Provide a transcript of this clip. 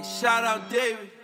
Hey, shout out David.